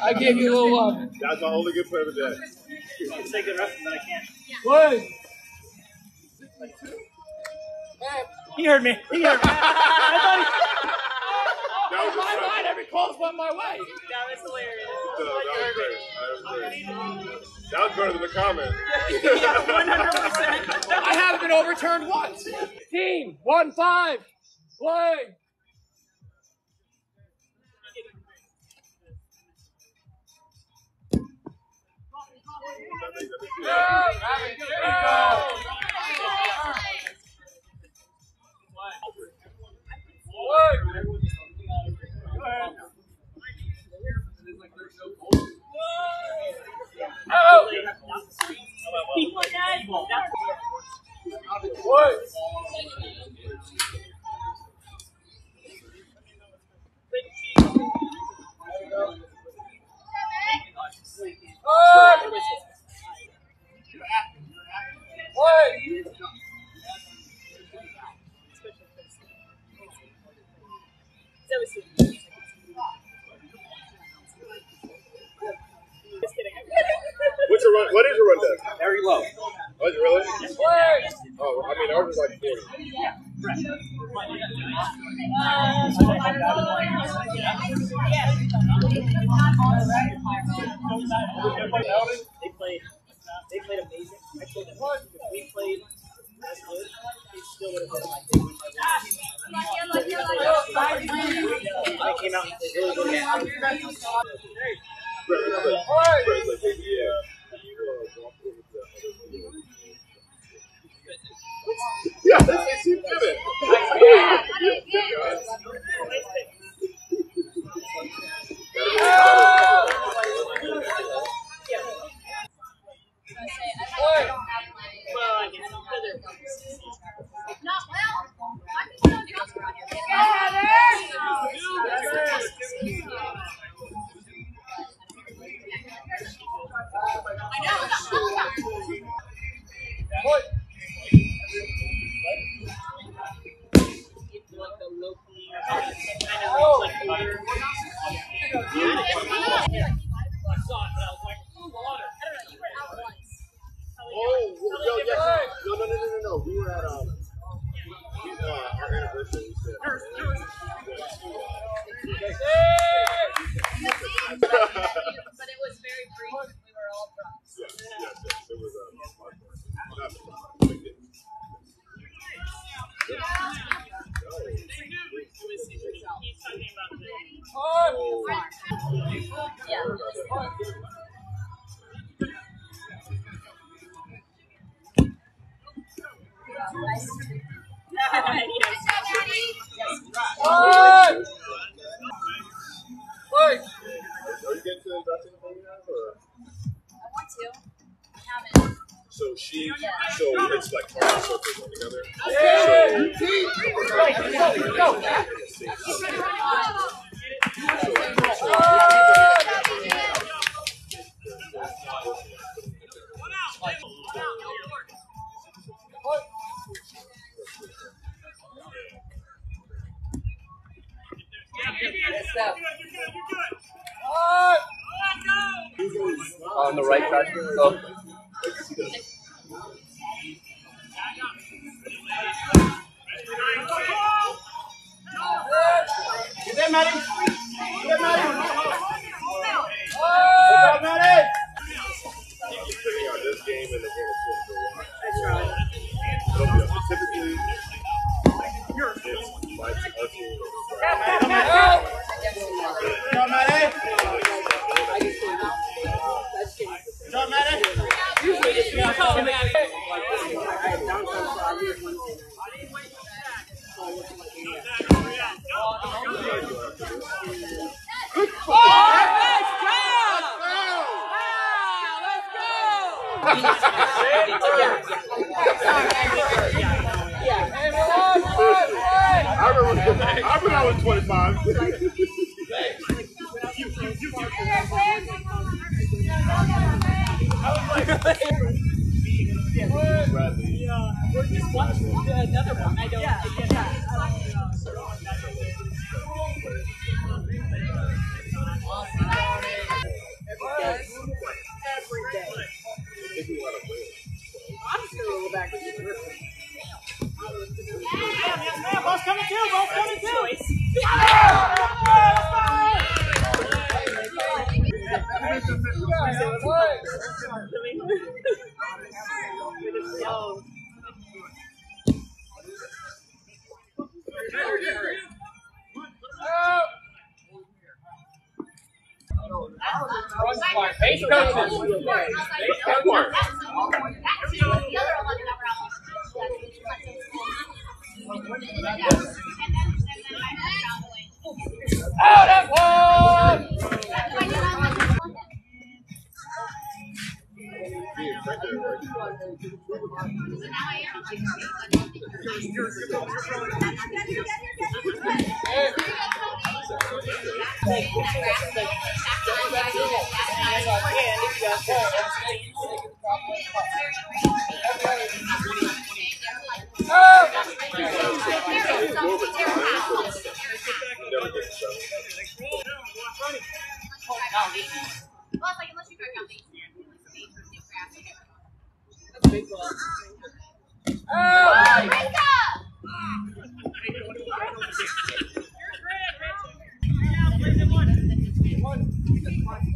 I gave you a little love. That's my only good play of the day. I'll take the rest, and then I can't. One. He heard me. He heard me. I thought every call's went my way. That was hilarious. That was great. That was better than the comment. Yeah, 100%. I haven't been overturned once. Team 1-5. Play. What is your run deck? Very low. Oh, is it really? Yes. Oh, I mean, ours is like 40. Yeah. They played amazing. I told them if we played as good, it still would have been like they won by one. I came out and played really good. Yeah, that's it. On the right side. Oh. Get there, Maddie. Get there, Maddie. Oh, Maddie. Depending on this game and the game is typically it's like us here. Come on, Maddie. Don't matter. Usually it's not coming back. I have down for obvious one thing. Good call. Wow, let's go. I remember when I was 25. Big ball. Oh, break up! You're great, Rich. Now, play the one.